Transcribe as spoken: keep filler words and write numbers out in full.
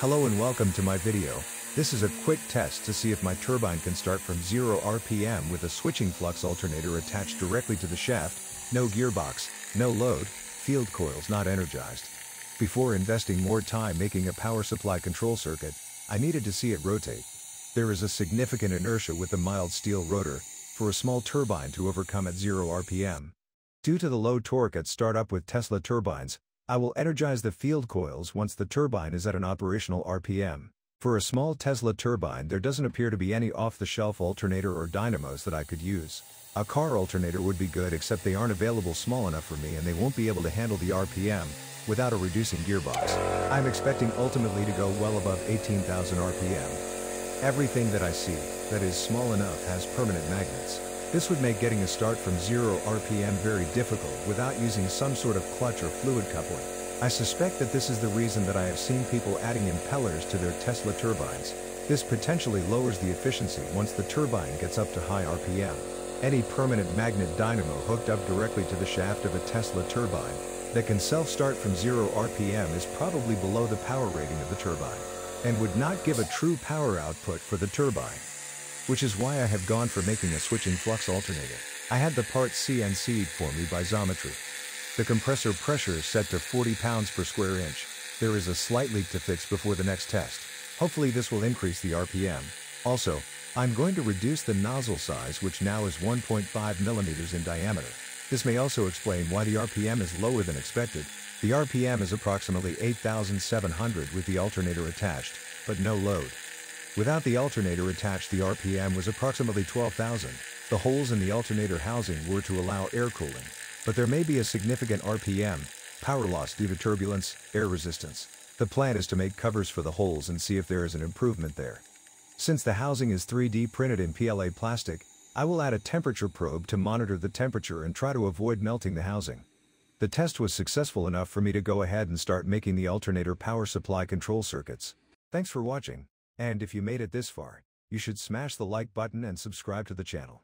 Hello and welcome to my video. This is a quick test to see if my turbine can start from zero R P M with a switching flux alternator attached directly to the shaft, no gearbox, no load, field coils not energized. Before investing more time making a power supply control circuit, I needed to see it rotate. There is a significant inertia with the mild steel rotor for a small turbine to overcome at zero R P M. Due to the low torque at startup with Tesla turbines, I will energize the field coils once the turbine is at an operational R P M. For a small Tesla turbine, there doesn't appear to be any off-the-shelf alternator or dynamos that I could use. A car alternator would be good, except they aren't available small enough for me and they won't be able to handle the R P M without a reducing gearbox. I'm expecting ultimately to go well above eighteen thousand R P M. Everything that I see that is small enough has permanent magnets. This would make getting a start from zero R P M very difficult without using some sort of clutch or fluid coupling. I suspect that this is the reason that I have seen people adding impellers to their Tesla turbines. This potentially lowers the efficiency once the turbine gets up to high R P M. Any permanent magnet dynamo hooked up directly to the shaft of a Tesla turbine that can self-start from zero R P M is probably below the power rating of the turbine and would not give a true power output for the turbine, which is why I have gone for making a switching flux alternator. I had the part C N C'd for me by Xometry. The compressor pressure is set to forty pounds per square inch. There is a slight leak to fix before the next test. Hopefully this will increase the R P M. Also, I'm going to reduce the nozzle size, which now is one point five millimeters in diameter. This may also explain why the R P M is lower than expected. The R P M is approximately eight thousand seven hundred with the alternator attached, but no load. Without the alternator attached, the R P M was approximately twelve thousand. The holes in the alternator housing were to allow air cooling, but there may be a significant R P M power loss due to turbulence, air resistance. The plan is to make covers for the holes and see if there is an improvement there. Since the housing is three D printed in P L A plastic, I will add a temperature probe to monitor the temperature and try to avoid melting the housing. The test was successful enough for me to go ahead and start making the alternator power supply control circuits. Thanks for watching. And if you made it this far, you should smash the like button and subscribe to the channel.